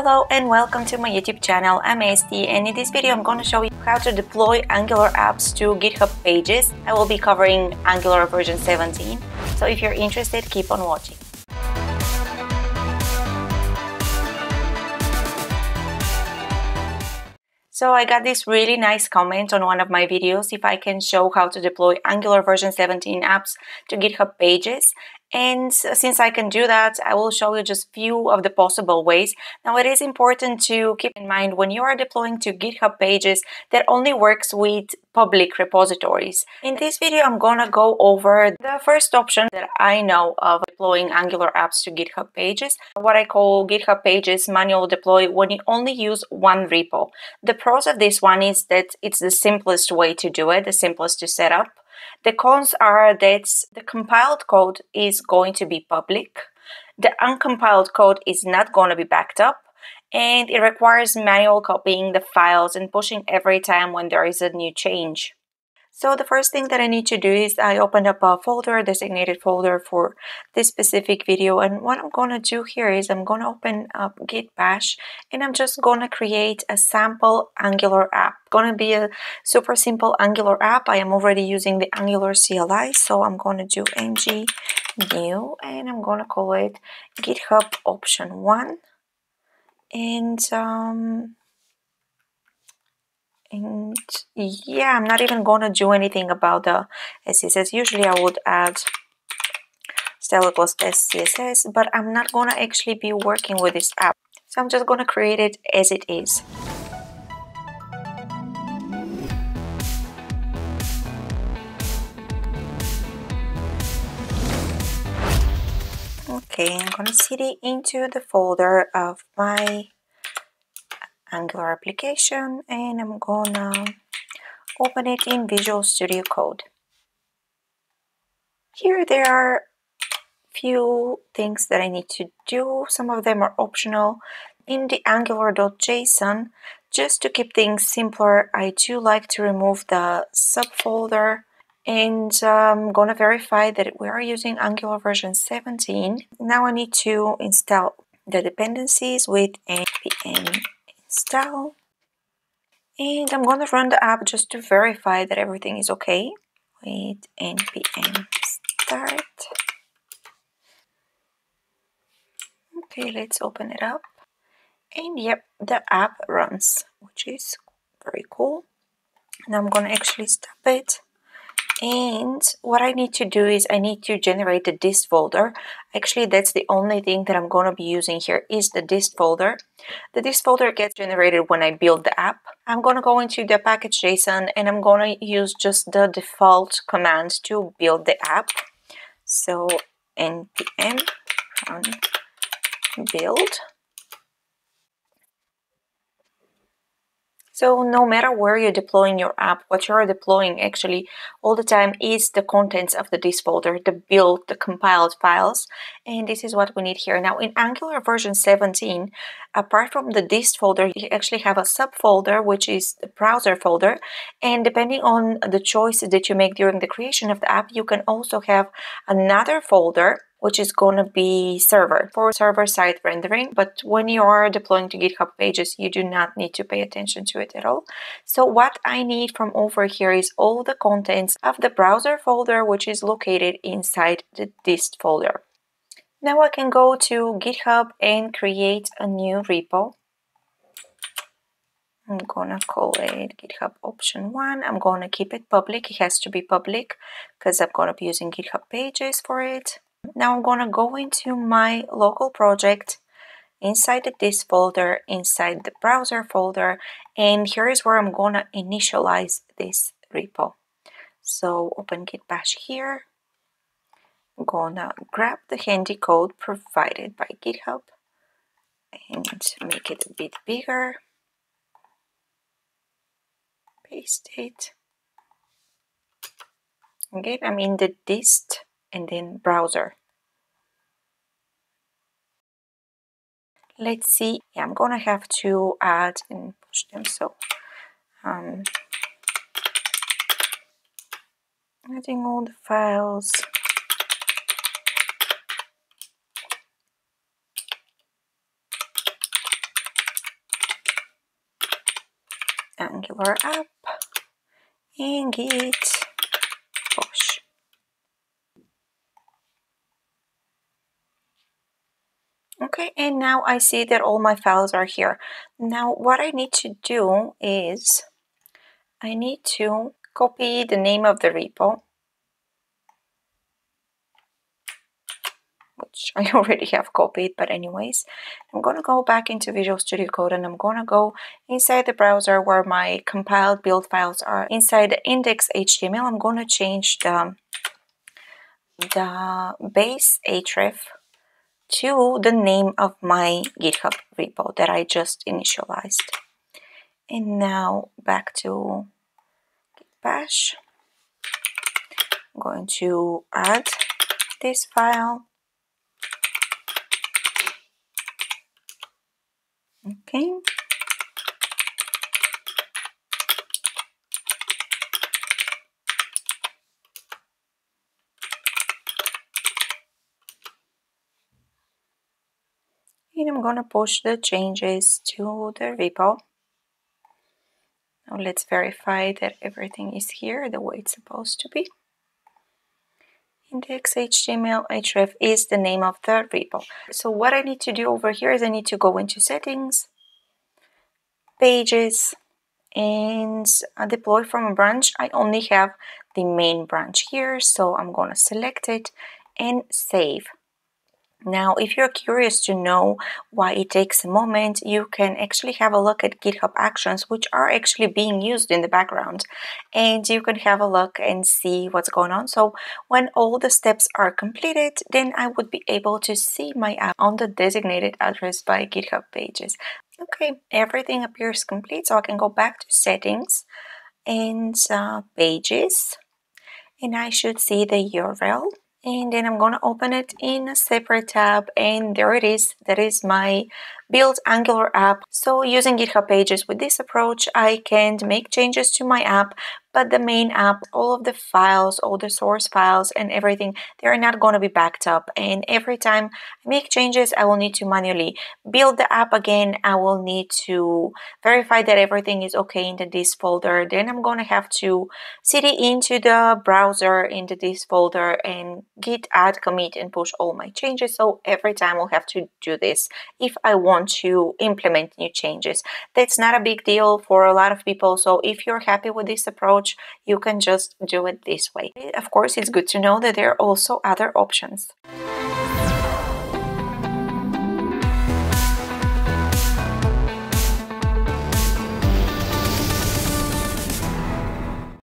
Hello and welcome to my YouTube channel. I'm Esti, and in this video I'm going to show you how to deploy Angular apps to GitHub Pages. I will be covering Angular version 17, so if you're interested, keep on watching. So I got this really nice comment on one of my videos if I can show how to deploy Angular version 17 apps to GitHub Pages. And since I can do that, I will show you just a few of the possible ways. Now, it is important to keep in mind when you are deploying to GitHub Pages that only works with public repositories. In this video, I'm gonna go over the first option that I know of deploying Angular apps to GitHub Pages, what I call GitHub Pages manual deploy when you only use one repo. The pros of this one is that it's the simplest way to do it, the simplest to set up. The cons are that the compiled code is going to be public, the uncompiled code is not going to be backed up, and it requires manual copying the files and pushing every time when there is a new change. So the first thing that I need to do is I opened up a folder, designated folder for this specific video, and what I'm going to do here is I'm going to open up Git Bash and I'm just going to create a sample Angular app. It's going to be a super simple Angular app. I am already using the Angular CLI, so I'm going to do ng new and I'm going to call it GitHub option 1 and yeah, I'm not even gonna do anything about the SCSS. Usually I would add /SCSS, but I'm not gonna actually be working with this app. So I'm just gonna create it as it is. Okay, I'm gonna cd into the folder of my Angular application and I'm gonna open it in Visual Studio Code. Here there are a few things that I need to do. Some of them are optional. In the angular.json, just to keep things simpler, I do like to remove the subfolder, and I'm gonna verify that we are using Angular version 17. Now I need to install the dependencies with npm install, and I'm gonna run the app just to verify that everything is okay with npm start. Okay, let's open it up, and yep, the app runs, which is very cool. And I'm gonna actually stop it, and what I need to do is I need to generate the dist folder. Actually, that's the only thing that I'm going to be using here is the dist folder. The dist folder gets generated when I build the app. I'm going to go into the package.json and I'm going to use just the default command to build the app. So npm run build. So no matter where you're deploying your app, what you're deploying actually all the time is the contents of the dist folder, the build, the compiled files, and this is what we need here. Now in Angular version 17, apart from the dist folder, you actually have a subfolder, which is the browser folder, and depending on the choices that you make during the creation of the app, you can also have another folder which is going to be server for server-side rendering. But when you are deploying to GitHub Pages, you do not need to pay attention to it at all. So what I need from over here is all the contents of the browser folder, which is located inside the dist folder. Now I can go to GitHub and create a new repo. I'm gonna call it GitHub option 1. I'm gonna keep it public. It has to be public because I'm gonna be using GitHub Pages for it. Now I'm gonna go into my local project, inside the dist folder, inside the browser folder, and here is where I'm gonna initialize this repo. So open Git Bash here. I'm gonna grab the handy code provided by GitHub and make it a bit bigger. Paste it. Okay, I'm in the dist and then browser. Let's see. Yeah, I'm gonna have to add and push them. So adding all the files. Angular app and git push. Okay, and now I see that all my files are here. Now what I need to do is I need to copy the name of the repo, which I already have copied, but anyways, I'm going to go back into Visual Studio Code and I'm going to go inside the browser where my compiled build files are. Inside the index.html, I'm going to change the base href to the name of my GitHub repo that I just initialized. And now back to git bash. I'm going to add this file. Okay. And I'm going to push the changes to the repo. Now let's verify that everything is here the way it's supposed to be. Index.html href is the name of the repo. So what I need to do over here is I need to go into settings, pages, and deploy from a branch. I only have the main branch here, so I'm going to select it and save. Now, if you're curious to know why it takes a moment, you can actually have a look at GitHub Actions, which are actually being used in the background, and you can have a look and see what's going on. So when all the steps are completed, then I would be able to see my app on the designated address by GitHub Pages. Okay, everything appears complete, so I can go back to settings and pages, and I should see the URL. And then I'm going to open it in a separate tab, and there it is. That is my build Angular app. So using GitHub Pages with this approach, I can make changes to my app, but the main app, all of the files, all the source files and everything, they're not going to be backed up. And every time I make changes, I will need to manually build the app again. I will need to verify that everything is okay in the dist folder. Then I'm going to have to cd into the browser in the dist folder and git add commit and push all my changes. So every time I'll have to do this if I want to implement new changes. That's not a big deal for a lot of people. So if you're happy with this approach, you can just do it this way. Of course, it's good to know that there are also other options.